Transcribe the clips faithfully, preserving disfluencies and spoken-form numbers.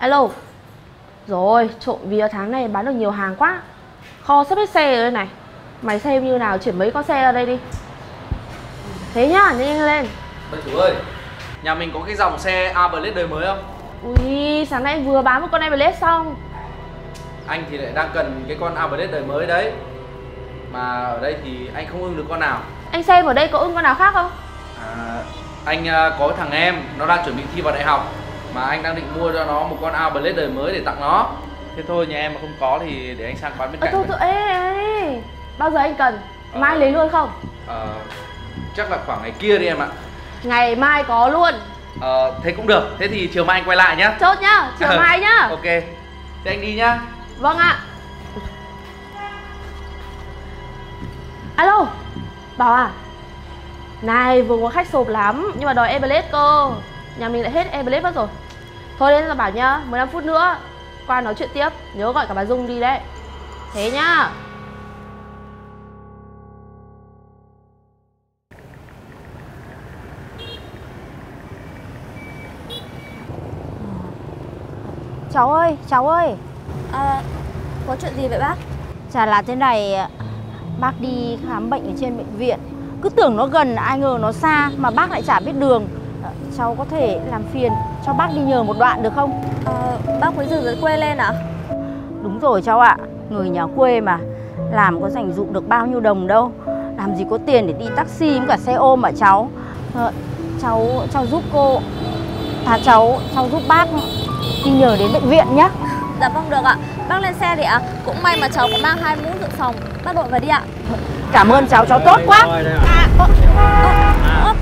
Alo. Rồi, trộm vía tháng này bán được nhiều hàng quá. Kho sắp hết xe rồi đây này. Mày xem như nào chuyển mấy con xe ra đây đi. Thế nhá, nhanh lên. Bà chủ ơi, nhà mình có cái dòng xe Averlet đời mới không? Ui, sáng nay vừa bán một con Averlet xong. Anh thì lại đang cần cái con Averlet đời mới đấy. Mà ở đây thì anh không ưng được con nào. Anh xem ở đây có ưng con nào khác không? À, anh có thằng em, nó đang chuẩn bị thi vào đại học. Mà anh đang định mua cho nó một con Averlet đời mới để tặng nó. Thế thôi, nhà em mà không có thì để anh sang quán bên cạnh. Ờ, thôi, thôi, ê, ê, bao giờ anh cần? Ờ, mai lấy luôn không? Ờ, chắc là khoảng ngày kia đi em ạ. Ngày mai có luôn. Ờ, thế cũng được, thế thì chiều mai anh quay lại nhá. Chốt nhá, chiều mai nhá. Ok, thế anh đi nhá. Vâng ạ. Alo, Bảo à? Này, vừa có khách sộp lắm, nhưng mà đòi Averlet cơ. Nhà mình lại hết Averlet mất rồi. Thôi đến là Bảo nhá, mười lăm phút nữa qua nói chuyện tiếp. Nhớ gọi cả bà Dung đi đấy. Thế nhá. Cháu ơi, cháu ơi. À, có chuyện gì vậy bác? Chả là thế này, bác đi khám bệnh ở trên bệnh viện. Cứ tưởng nó gần, ai ngờ nó xa mà bác lại chả biết đường. Cháu có thể làm phiền cho bác đi nhờ một đoạn được không? Ờ, bác mới từ dưới quê lên ạ? À? Đúng rồi cháu ạ, à, người nhà quê mà, làm có dành dụm được bao nhiêu đồng đâu. Làm gì có tiền để đi taxi với cả xe ôm mà cháu. Ờ, cháu cháu giúp cô, à cháu, cháu giúp bác đi nhờ đến bệnh viện nhé. Dạ vâng được ạ, bác lên xe đi ạ. Cũng may mà cháu cũng mang hai mũ dự phòng, bác đội vào đi ạ. Cảm ơn cháu, cháu tốt quá. À, ô, ô, ô,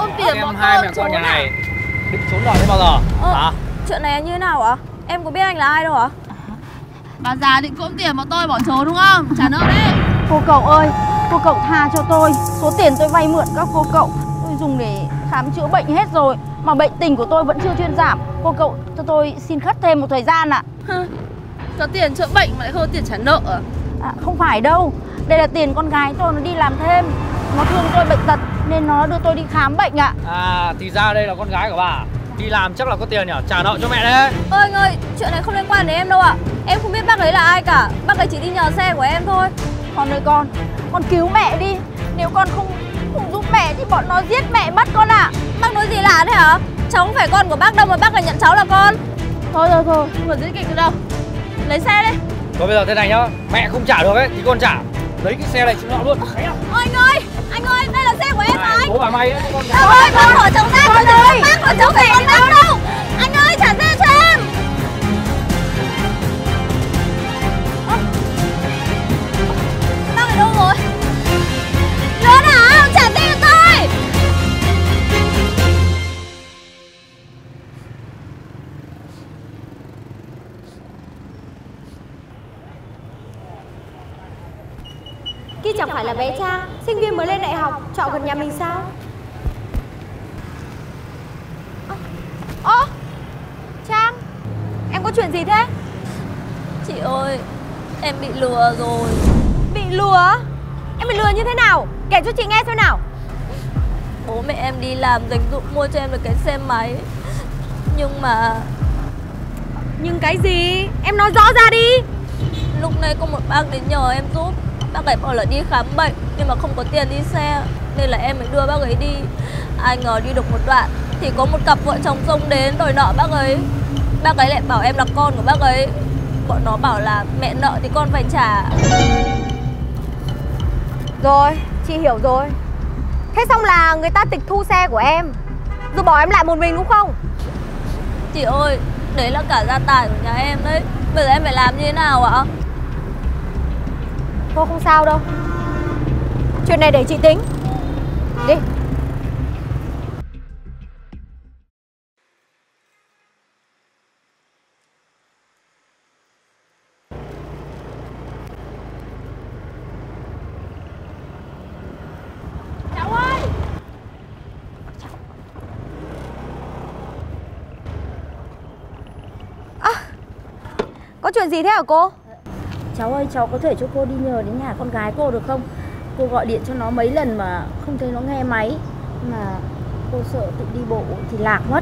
ôm tiền em hai mẹ con nhà này định trốn đòi thế bao giờ? Ờ, hả? Chuyện này như thế nào ạ? Em có biết anh là ai đâu hả? Bà già định cướp tiền mà tôi bỏ trốn đúng không? Trả nợ đấy. Cô cậu ơi, cô cậu tha cho tôi. Số tiền tôi vay mượn các cô cậu tôi dùng để khám chữa bệnh hết rồi, mà bệnh tình của tôi vẫn chưa thuyên giảm. Cô cậu cho tôi xin khất thêm một thời gian ạ. À. Có tiền chữa bệnh mà lại không có tiền trả nợ à? À, không phải đâu. Đây là tiền con gái tôi nó đi làm thêm. Nó thương tôi bệnh tật nên nó đưa tôi đi khám bệnh ạ. À, thì ra đây là con gái của bà. Đi làm chắc là có tiền nhỉ, trả nợ cho mẹ đấy. Ôi anh ơi, chuyện này không liên quan đến em đâu ạ. À. Em không biết bác ấy là ai cả. Bác ấy chỉ đi nhờ xe của em thôi. Con ơi con, con cứu mẹ đi. Nếu con không không giúp mẹ thì bọn nó giết mẹ mất con ạ. À. Bác nói gì lạ thế hả? Cháu không phải con của bác đâu mà bác lại nhận cháu là con. Thôi rồi thôi, không còn diễn kịch nữa đâu. Lấy xe đi. Thôi bây giờ thế này nhá, mẹ không trả được ấy thì con trả. Lấy cái xe này chịu nợ luôn. Ôi anh ơi, anh ơi, đây là xe của em mà anh. Bố bà may ấy, con gái. Đâu ơi, con bỏ cháu ra, con ơi. Bác còn cháu phải con bác đâu. Anh ơi, trả xe cho em. Bác ở đâu rồi? Lớn hả? Trả xe cho tôi. Kia chẳng phải là bé Trang, sinh viên mới lên đại học, trọ gần nhà mình sao? Ơ, Trang, em có chuyện gì thế? Chị ơi, em bị lừa rồi. Bị lừa? Em bị lừa như thế nào? Kể cho chị nghe xem nào. Bố mẹ em đi làm dành dụm mua cho em được cái xe máy. Nhưng mà... Nhưng cái gì? Em nói rõ ra đi. Lúc này có một bác đến nhờ em giúp. Bác ấy bảo là đi khám bệnh nhưng mà không có tiền đi xe nên là em mới đưa bác ấy đi. Ai ngờ đi được một đoạn thì có một cặp vợ chồng xông đến đòi nợ bác ấy. Bác ấy lại bảo em là con của bác ấy. Bọn nó bảo là mẹ nợ thì con phải trả. Rồi, chị hiểu rồi. Thế xong là người ta tịch thu xe của em rồi bỏ em lại một mình đúng không? Chị ơi, đấy là cả gia tài của nhà em đấy. Bây giờ em phải làm như thế nào ạ? Cô không sao đâu. Chuyện này để chị tính. Đi. Cháu ơi. À, có chuyện gì thế hả cô? Cháu ơi, cháu có thể cho cô đi nhờ đến nhà con gái cô được không? Cô gọi điện cho nó mấy lần mà không thấy nó nghe máy. Mà cô sợ tự đi bộ thì lạc mất.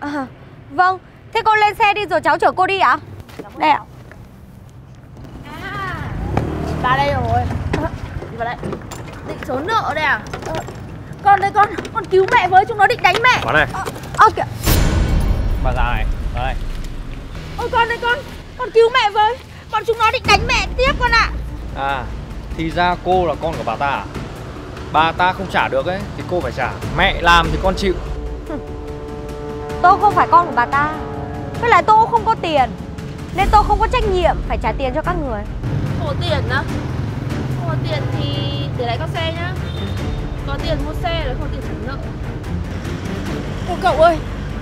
À, vâng, Thế cô lên xe đi rồi cháu chở cô đi ạ? À? Đây ạ. À, bà đây rồi. Đi vào đây. Định trốn nợ đây à? Con đây con, con cứu mẹ với, chúng nó định đánh mẹ. Bà đây. Ờ, à, kìa. Bà già này, bà đây. Ôi con đây con, con cứu mẹ với, bọn chúng nó định đánh mẹ tiếp con ạ. À. à, thì ra cô là con của bà ta à? Bà ta không trả được ấy, thì cô phải trả. Mẹ làm thì con chịu. Tôi không phải con của bà ta. Với lại tôi không có tiền, nên tôi không có trách nhiệm phải trả tiền cho các người. Không có tiền á? Không có tiền thì để lại các xe nhá. Có tiền mua xe rồi không có tiền trả nợ. Cô cậu ơi,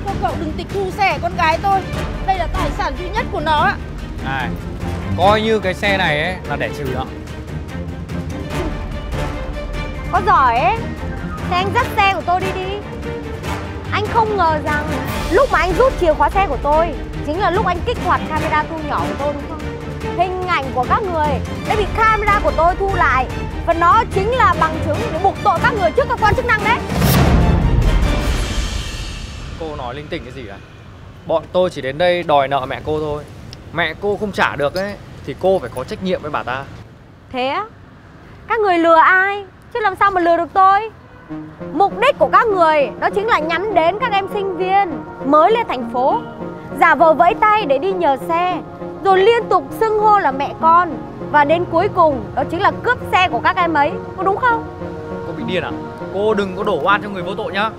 cô cậu đừng tịch thu xe con gái tôi. Đây là tài sản duy nhất của nó ạ. Này, coi như cái xe này ấy là để trừ nợ. Có giỏi ấy, thế anh dắt xe của tôi đi đi. Anh không ngờ rằng lúc mà anh rút chìa khóa xe của tôi chính là lúc anh kích hoạt camera thu nhỏ của tôi, đúng không? Hình ảnh của các người đã bị camera của tôi thu lại, và nó chính là bằng chứng để buộc tội các người trước cơ quan chức năng đấy. Cô nói linh tinh cái gì à? Bọn tôi chỉ đến đây đòi nợ mẹ cô thôi. Mẹ cô không trả được ấy thì cô phải có trách nhiệm với bà ta. Thế á? Các người lừa ai? Chứ làm sao mà lừa được tôi? Mục đích của các người đó chính là nhắm đến các em sinh viên mới lên thành phố, giả vờ vẫy tay để đi nhờ xe, rồi liên tục xưng hô là mẹ con, và đến cuối cùng đó chính là cướp xe của các em ấy, có đúng không? Cô bị điên à? Cô đừng có đổ oan cho người vô tội nhá.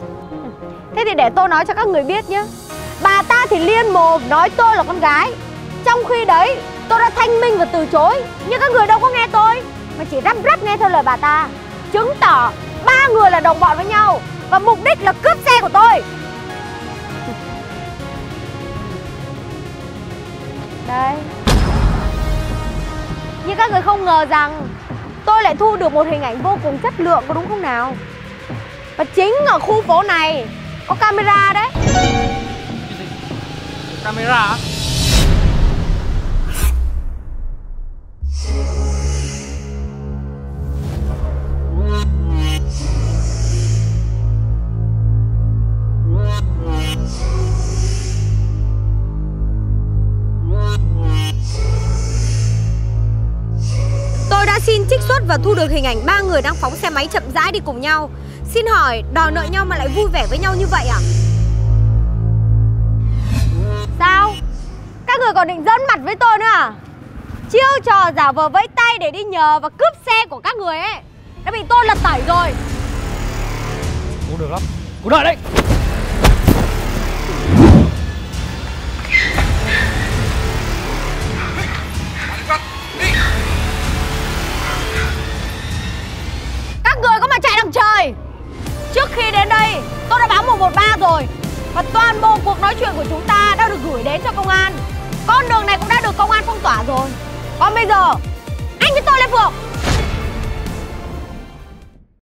Thế thì để tôi nói cho các người biết nhá. Bà ta thì liên mồm nói tôi là con gái, trong khi đấy tôi đã thanh minh và từ chối, nhưng các người đâu có nghe tôi, mà chỉ rắp rắp nghe theo lời bà ta, chứng tỏ ba người là đồng bọn với nhau và mục đích là cướp xe của tôi. Đây. Nhưng các người không ngờ rằng tôi lại thu được một hình ảnh vô cùng chất lượng, có đúng không nào? Và chính ở khu phố này có camera đấy. Camera? Xin trích xuất và thu được hình ảnh ba người đang phóng xe máy chậm rãi đi cùng nhau. Xin hỏi, đòi nợ nhau mà lại vui vẻ với nhau như vậy à? Sao? Các người còn định giỡn mặt với tôi nữa à? Chiêu trò giả vờ vẫy tay để đi nhờ và cướp xe của các người ấy đã bị tôi lật tẩy rồi. Cô được lắm, cô đợi đấy. Trước khi đến đây, tôi đã báo một một ba rồi. Và toàn bộ cuộc nói chuyện của chúng ta đã được gửi đến cho công an. Con đường này cũng đã được công an phong tỏa rồi. Còn bây giờ, anh với tôi lên phường.